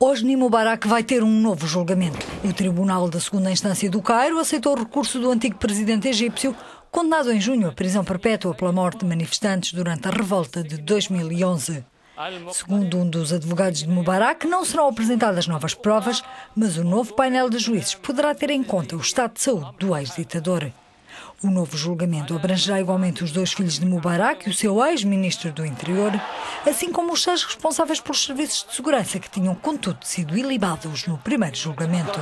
Hosni Mubarak vai ter novo julgamento. O Tribunal da Segunda Instância do Cairo aceitou o recurso do antigo presidente egípcio, condenado em junho à prisão perpétua pela morte de manifestantes durante a revolta de 2011. Segundo dos advogados de Mubarak, não serão apresentadas novas provas, mas o novo painel de juízes poderá ter em conta o estado de saúde do ex-ditador. O novo julgamento abrangerá igualmente os dois filhos de Mubarak e o seu ex-ministro do Interior, assim como os seis responsáveis pelos serviços de segurança que tinham, contudo, sido ilibados no primeiro julgamento.